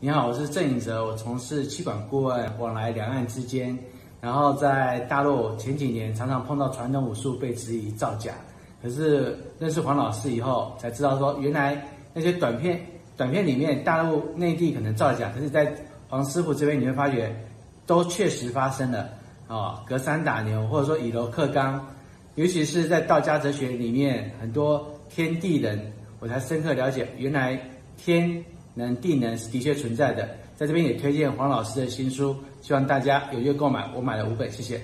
你好，我是郑颖哲，我从事企管顾问，往来两岸之间。然后在大陆前几年常常碰到传统武术被质疑造假，可是认识黄老师以后才知道说，原来那些短片里面大陆内地可能造假，可是在黄师傅这边你会发觉都确实发生了啊，隔山打牛或者说以柔克刚，尤其是在道家哲学里面很多天地人，我才深刻了解原来天。能地能是的确存在的，在这边也推荐黄老师的新书，希望大家踊跃购买。我买了5本，谢谢。